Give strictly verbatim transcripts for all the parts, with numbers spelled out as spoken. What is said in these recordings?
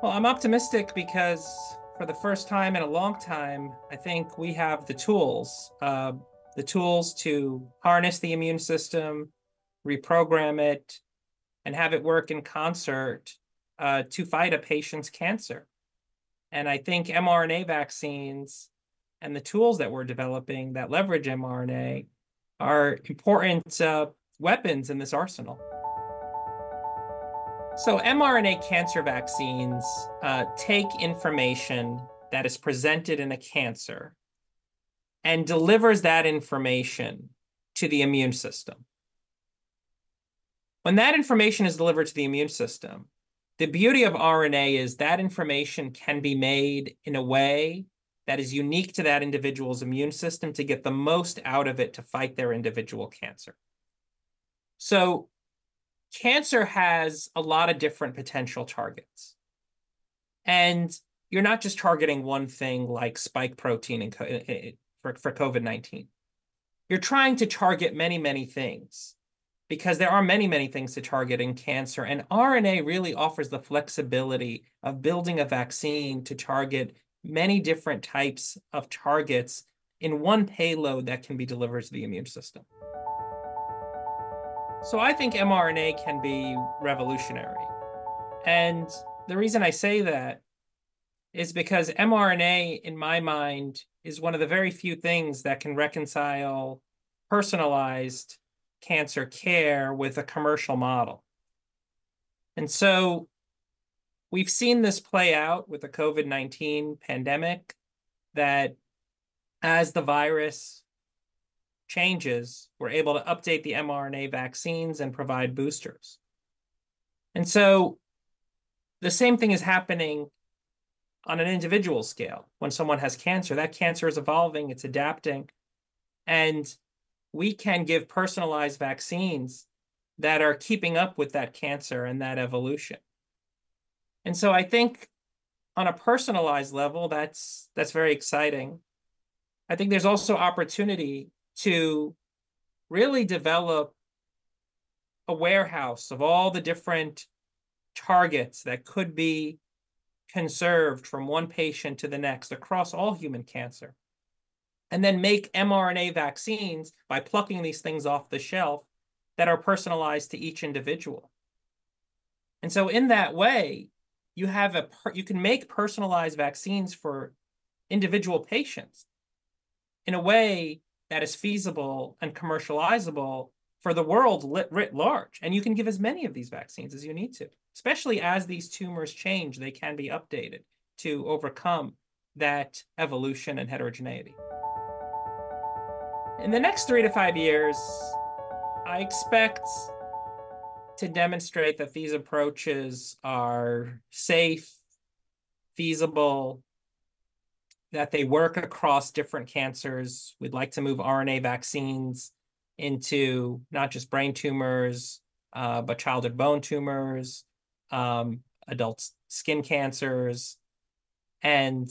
Well, I'm optimistic because for the first time in a long time, I think we have the tools, uh, the tools to harness the immune system, reprogram it, and have it work in concert uh, to fight a patient's cancer. And I think mRNA vaccines and the tools that we're developing that leverage mRNA are important uh, weapons in this arsenal. So mRNA cancer vaccines uh, take information that is presented in a cancer and delivers that information to the immune system. When that information is delivered to the immune system, the beauty of R N A is that information can be made in a way that is unique to that individual's immune system to get the most out of it to fight their individual cancer. So cancer has a lot of different potential targets. And you're not just targeting one thing like spike protein in co for, for COVID nineteen. You're trying to target many, many things because there are many, many things to target in cancer. And R N A really offers the flexibility of building a vaccine to target many different types of targets in one payload that can be delivered to the immune system. So I think mRNA can be revolutionary. And the reason I say that is because mRNA, in my mind, is one of the very few things that can reconcile personalized cancer care with a commercial model. And so we've seen this play out with the COVID nineteen pandemic, that as the virus changes, we're able to update the mRNA vaccines and provide boosters. And so the same thing is happening on an individual scale. When someone has cancer, that cancer is evolving, it's adapting, and we can give personalized vaccines that are keeping up with that cancer and that evolution. And so I think on a personalized level, that's, that's very exciting. I think there's also opportunity to really develop a warehouse of all the different targets that could be conserved from one patient to the next across all human cancer, and then make mRNA vaccines by plucking these things off the shelf that are personalized to each individual. And so in that way, you have a per you can make personalized vaccines for individual patients in a way that is feasible and commercializable for the world writ large. And you can give as many of these vaccines as you need to, especially as these tumors change, they can be updated to overcome that evolution and heterogeneity. In the next three to five years, I expect to demonstrate that these approaches are safe, feasible, that they work across different cancers. We'd like to move R N A vaccines into not just brain tumors, uh, but childhood bone tumors, um, adult skin cancers. And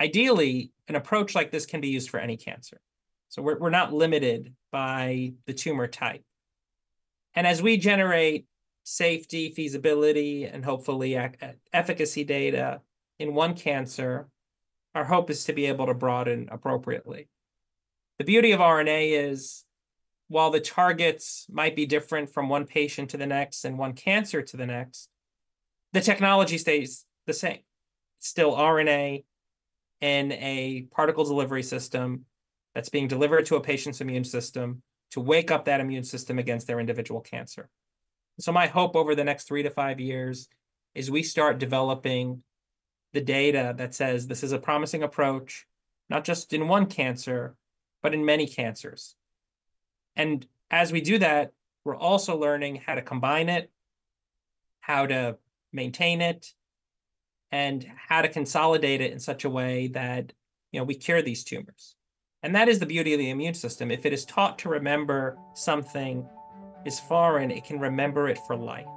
ideally, an approach like this can be used for any cancer. So we're, we're not limited by the tumor type. And as we generate safety, feasibility, and hopefully efficacy data in one cancer, our hope is to be able to broaden appropriately. The beauty of R N A is, while the targets might be different from one patient to the next and one cancer to the next, the technology stays the same. It's still R N A in a particle delivery system that's being delivered to a patient's immune system to wake up that immune system against their individual cancer. So my hope over the next three to five years is we start developing the data that says this is a promising approach, not just in one cancer, but in many cancers. And as we do that, we're also learning how to combine it, how to maintain it, and how to consolidate it in such a way that, you know, we cure these tumors. And that is the beauty of the immune system. If it is taught to remember something is foreign, it can remember it for life,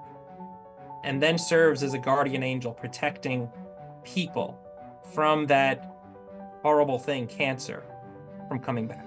and then serves as a guardian angel protecting people from that horrible thing, cancer, from coming back.